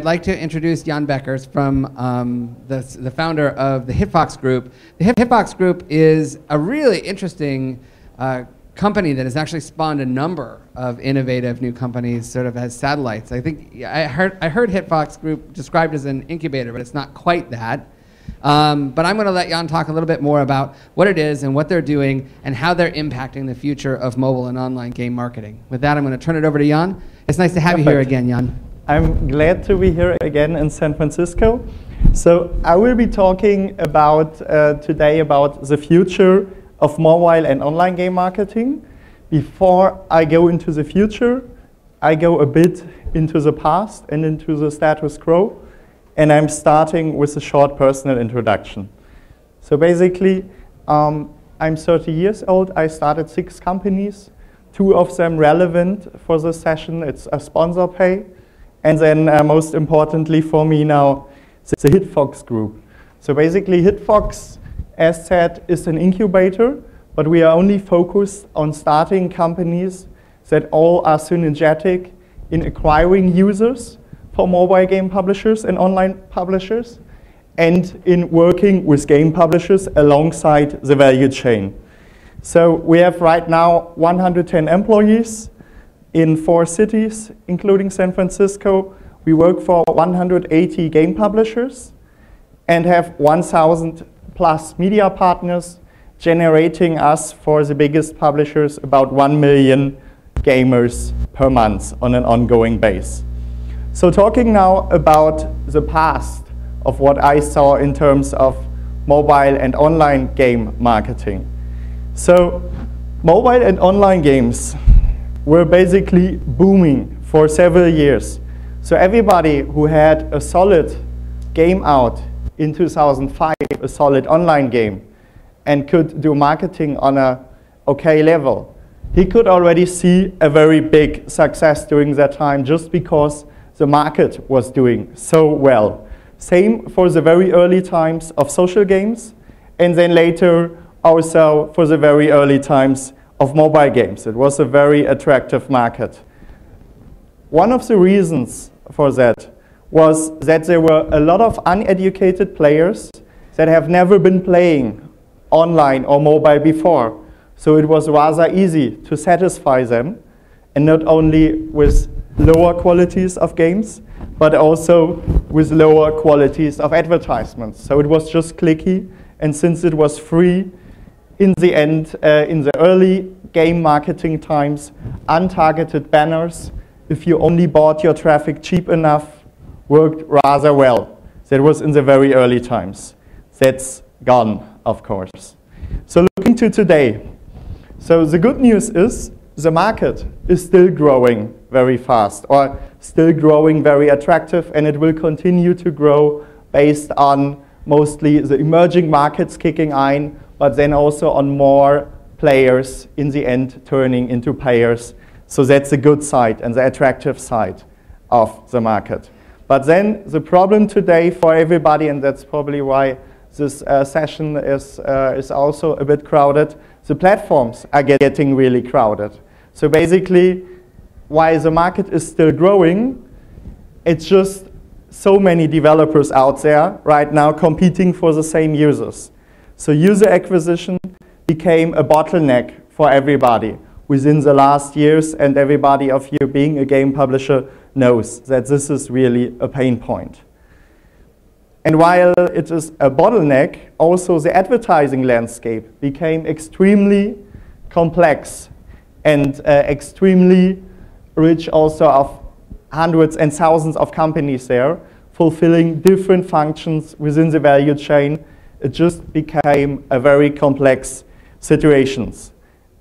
I'd like to introduce Jan Beckers from the founder of the HitFox Group. The HitFox Group is a really interesting company that has actually spawned a number of innovative new companies, sort of as satellites. I think I heard HitFox Group described as an incubator, but it's not quite that. But I'm going to let Jan talk a little bit more about what it is and what they're doing and how they're impacting the future of mobile and online game marketing. With that, I'm going to turn it over to Jan. It's nice to have you here again, Jan. I'm glad to be here again in San Francisco. So I will be talking about today about the future of mobile and online game marketing. Before I go into the future, I go a bit into the past and into the status quo. And I'm starting with a short personal introduction. So basically, I'm 30 years old. I started 6 companies, 2 of them relevant for this session. It's a sponsor pay. And then most importantly for me now, the HitFox Group. So basically HitFox, as said, is an incubator, but we are only focused on starting companies that all are synergetic in acquiring users for mobile game publishers and online publishers, and in working with game publishers alongside the value chain. So we have right now 110 employees. In 4 cities, including San Francisco. We work for 180 game publishers and have 1,000 plus media partners, generating us for the biggest publishers about 1 million gamers per month on an ongoing basis. So talking now about the past of what I saw in terms of mobile and online game marketing. So mobile and online games were basically booming for several years. So everybody who had a solid game out in 2005, a solid online game, and could do marketing on a okay level, he could already see a very big success during that time just because the market was doing so well. Same for the very early times of social games, and then later also for the very early times of mobile games. It was a very attractive market. One of the reasons for that was that there were a lot of uneducated players that have never been playing online or mobile before. So it was rather easy to satisfy them, and not only with lower qualities of games, but also with lower qualities of advertisements. So it was just clicky, and since it was free, in the end, in the early game marketing times, untargeted banners, if you only bought your traffic cheap enough, worked rather well. That was in the very early times. That's gone, of course. So looking to today, so the good news is the market is still growing very fast, or still growing very attractive, and it will continue to grow based on mostly the emerging markets kicking in, but then also on more players in the end turning into payers. So that's the good side and the attractive side of the market. But then the problem today for everybody, and that's probably why this session is also a bit crowded, the platforms are getting really crowded. So basically, while the market is still growing, it's just so many developers out there right now competing for the same users. So user acquisition became a bottleneck for everybody within the last years, and everybody of you being a game publisher knows that this is really a pain point. And while it is a bottleneck, also the advertising landscape became extremely complex and extremely rich also of hundreds and thousands of companies there, fulfilling different functions within the value chain. It just became a very complex situation.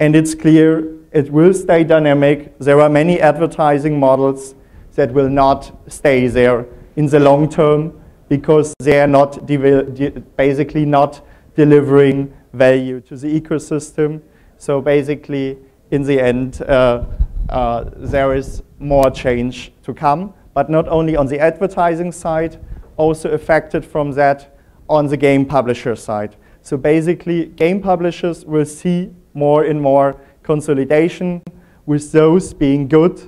And it's clear it will stay dynamic. There are many advertising models that will not stay there in the long term because they are not basically not delivering value to the ecosystem. So basically, in the end, there is more change to come, but not only on the advertising side, also affected from that on the game publisher side. So basically, game publishers will see more and more consolidation, with those being good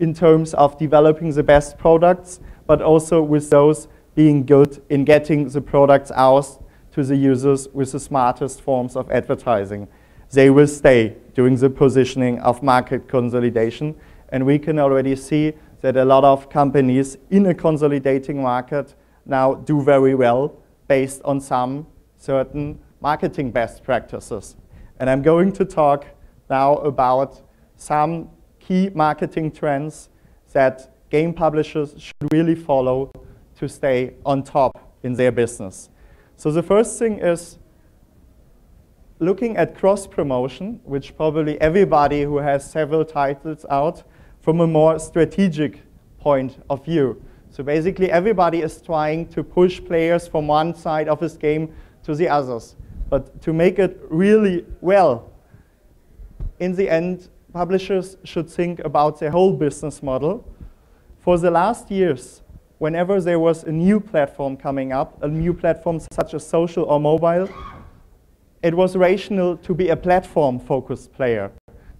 in terms of developing the best products, but also with those being good in getting the products out to the users with the smartest forms of advertising. They will stay during the positioning of market consolidation, and we can already see that a lot of companies in a consolidating market now do very well based on some certain marketing best practices. And I'm going to talk now about some key marketing trends that game publishers should really follow to stay on top in their business. So the first thing is looking at cross-promotion, which probably everybody who has several titles out from a more strategic point of view. So basically everybody is trying to push players from one side of his game to the others. But to make it really well, in the end, publishers should think about their whole business model. For the last years, whenever there was a new platform coming up, a new platform such as social or mobile, it was rational to be a platform-focused player.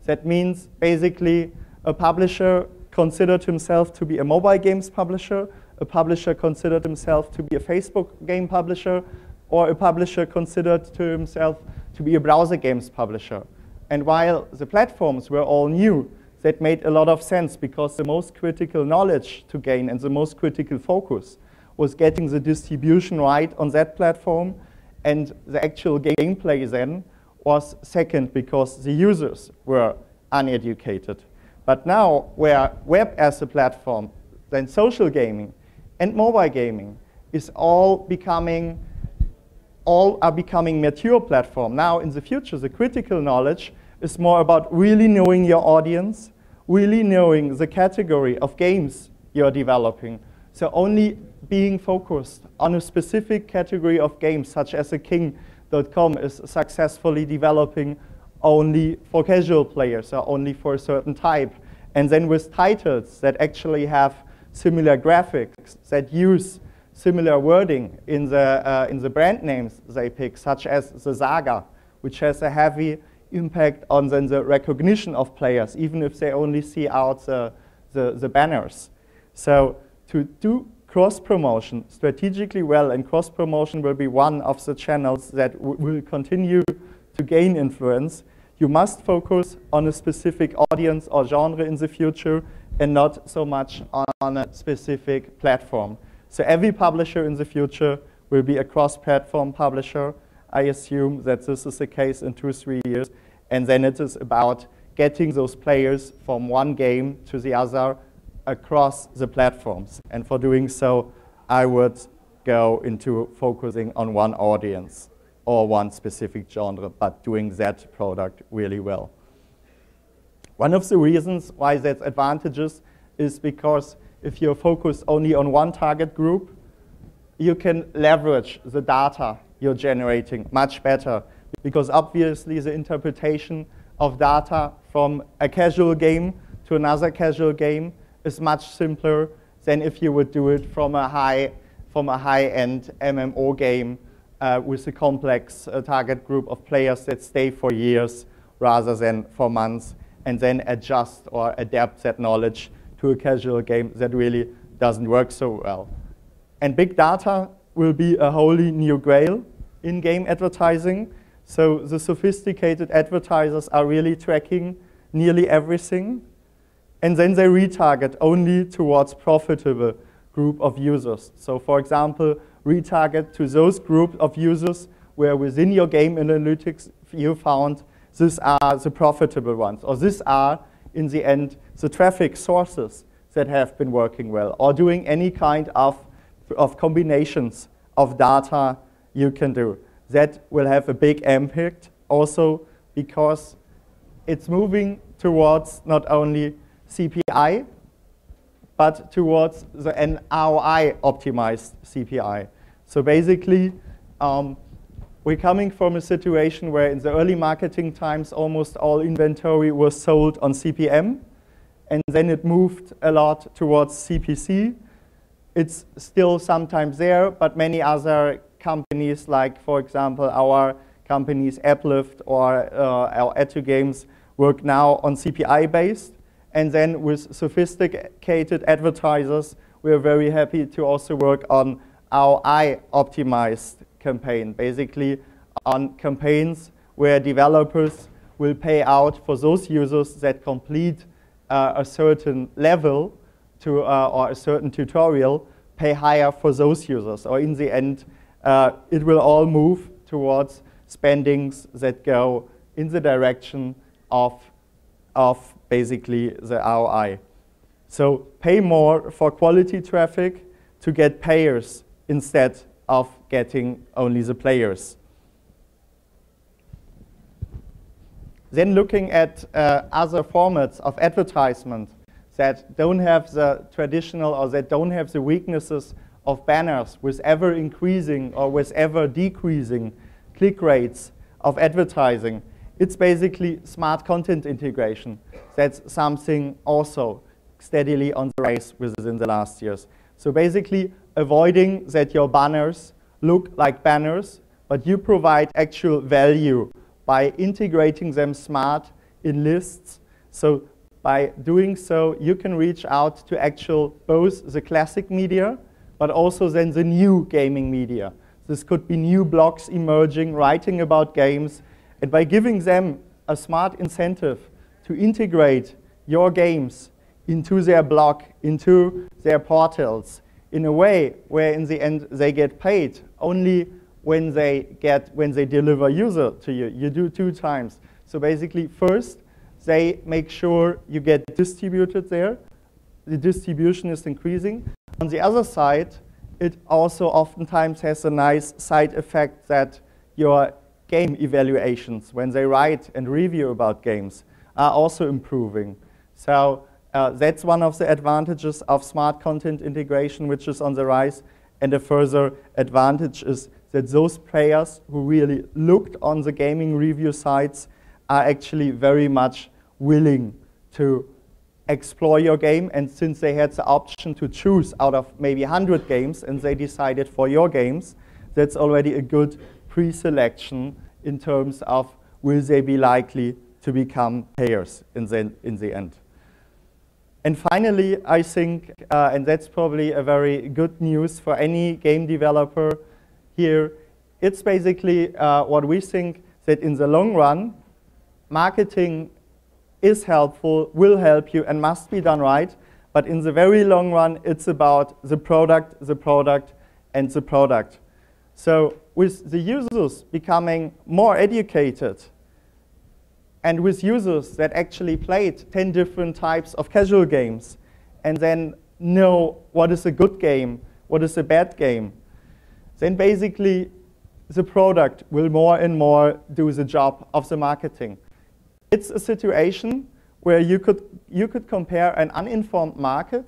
That means basically a publisher considered himself to be a mobile games publisher, a publisher considered himself to be a Facebook game publisher, or a publisher considered to himself to be a browser games publisher. And while the platforms were all new, that made a lot of sense because the most critical knowledge to gain and the most critical focus was getting the distribution right on that platform, and the actual gameplay then was second because the users were uneducated. But now where web as a platform, then social gaming and mobile gaming is all are becoming mature platform. Now in the future, the critical knowledge is more about really knowing your audience, really knowing the category of games you're developing. So only being focused on a specific category of games, such as a King.com is successfully developing only for casual players, or only for a certain type. And then with titles that actually have similar graphics, that use similar wording in the brand names they pick, such as the Saga, which has a heavy impact on then the recognition of players, even if they only see out the banners. So to do cross-promotion strategically well, and cross-promotion will be one of the channels that will continue to gain influence, you must focus on a specific audience or genre in the future and not so much on a specific platform. So every publisher in the future will be a cross-platform publisher. I assume that this is the case in 2-3 years, and then it is about getting those players from one game to the other across the platforms. And for doing so, I would go into focusing on one audience or one specific genre, but doing that product really well. One of the reasons why that's advantageous is because if you're focused only on one target group, you can leverage the data you're generating much better, because obviously the interpretation of data from a casual game to another casual game is much simpler than if you would do it from a high-end MMO game with a complex target group of players that stay for years rather than for months, and then adjust or adapt that knowledge to a casual game that really doesn't work so well. And big data will be a wholly new grail in game advertising. So the sophisticated advertisers are really tracking nearly everything, and then they retarget only towards profitable group of users. So for example, retarget to those group of users where within your game analytics you found these are the profitable ones, or these are in the end the traffic sources that have been working well, or doing any kind of combinations of data you can do. That will have a big impact also because it's moving towards not only CPI, but towards an ROI optimized CPI. So basically, we're coming from a situation where in the early marketing times, almost all inventory was sold on CPM, and then it moved a lot towards CPC. It's still sometimes there, but many other companies, like for example our companies AppLift or our Etu Games, work now on CPI based, and then with sophisticated advertisers we are very happy to also work on our AI-optimized campaign, basically on campaigns where developers will pay out for those users that complete a certain level to, or a certain tutorial, pay higher for those users. Or in the end, it will all move towards spendings that go in the direction of basically the ROI. So pay more for quality traffic to get payers instead of getting only the players. Then looking at other formats of advertisement that don't have the traditional or that don't have the weaknesses of banners with ever increasing or with ever decreasing click rates of advertising. It's basically smart content integration. That's something also steadily on the rise within the last years. So basically avoiding that your banners look like banners, but you provide actual value by integrating them smart in lists. So by doing so, you can reach out to actual both the classic media, but also then the new gaming media. This could be new blogs emerging, writing about games. And by giving them a smart incentive to integrate your games into their blog, into their portals, in a way where in the end they get paid only when they deliver user to you. You do two times. So basically first, they make sure you get distributed there. The distribution is increasing. On the other side, it also oftentimes has a nice side effect that your game evaluations, when they write and review about games, are also improving. So that's one of the advantages of smart content integration, which is on the rise. And a further advantage is that those players who really looked on the gaming review sites are actually very much willing to explore your game. And since they had the option to choose out of maybe 100 games and they decided for your games, that's already a good pre-selection in terms of will they be likely to become payers in the end. And finally, I think, and that's probably a very good news for any game developer here, it's basically what we think that in the long run, marketing is helpful, will help you, and must be done right. But in the very long run, it's about the product, and the product. So with the users becoming more educated, and with users that actually played 10 different types of casual games, and then know what is a good game, what is a bad game, then basically the product will more and more do the job of the marketing. It's a situation where you could compare an uninformed market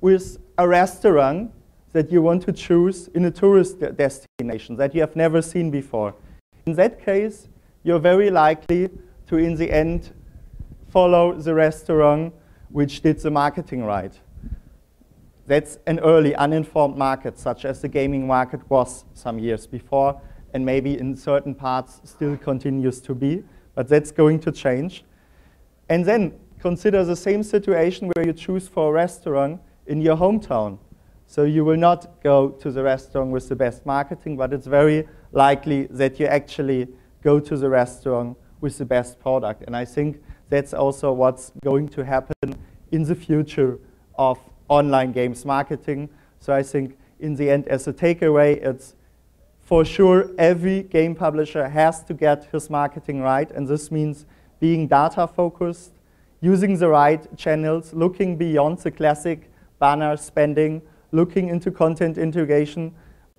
with a restaurant that you want to choose in a tourist destination that you have never seen before. In that case, you're very likely to, in the end, follow the restaurant which did the marketing right. That's an early uninformed market, such as the gaming market was some years before, and maybe in certain parts still continues to be, but that's going to change. And then consider the same situation where you choose for a restaurant in your hometown. So you will not go to the restaurant with the best marketing, but it's very likely that you actually go to the restaurant with the best product. And I think that's also what's going to happen in the future of online games marketing. So I think in the end, as a takeaway, it's for sure every game publisher has to get his marketing right. And this means being data focused, using the right channels, looking beyond the classic banner spending, looking into content integration.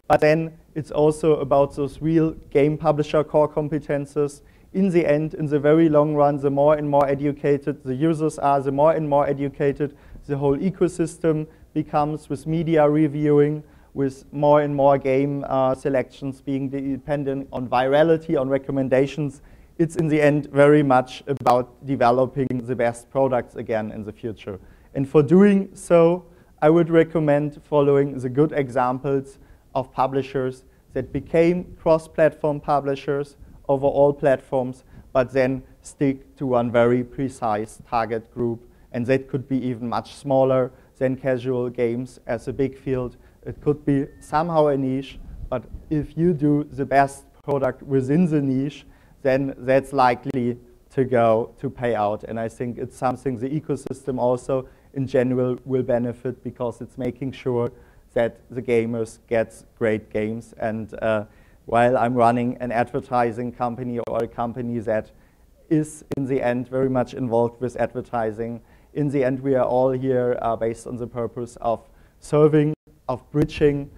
But then it's also about those real game publisher core competences. In the end, in the very long run, the more and more educated the users are, the more and more educated the whole ecosystem becomes, with media reviewing, with more and more game selections being dependent on virality, on recommendations. It's in the end very much about developing the best products again in the future. And for doing so, I would recommend following the good examples of publishers that became cross-platform publishers over all platforms, but then stick to one very precise target group. And that could be even much smaller than casual games as a big field. It could be somehow a niche, but if you do the best product within the niche, then that's likely to go to pay out. And I think it's something the ecosystem also in general will benefit, because it's making sure that the gamers get great games. And while I'm running an advertising company or a company that is in the end very much involved with advertising, in the end we are all here based on the purpose of serving, of bridging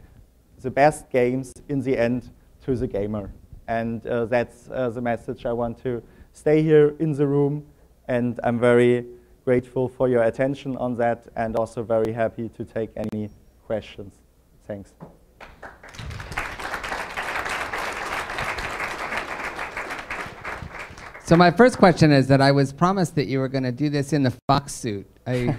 the best games in the end to the gamer. And that's the message I want to stay here in the room, and I'm very grateful for your attention on that, and also very happy to take any questions. Thanks. So my first question is that I was promised that you were going to do this in the fox suit. I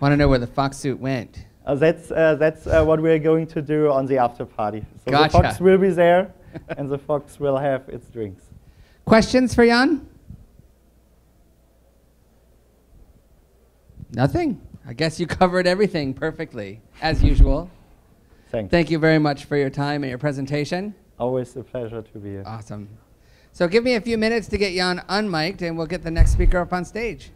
want to know where the fox suit went. That's what we're going to do on the after party. So gotcha. The fox will be there, and the fox will have its drinks. Questions for Jan? Nothing. I guess you covered everything perfectly, as usual. Thanks. Thank you very much for your time and your presentation. Always a pleasure to be here. Awesome. So give me a few minutes to get Jan unmiked, and we'll get the next speaker up on stage.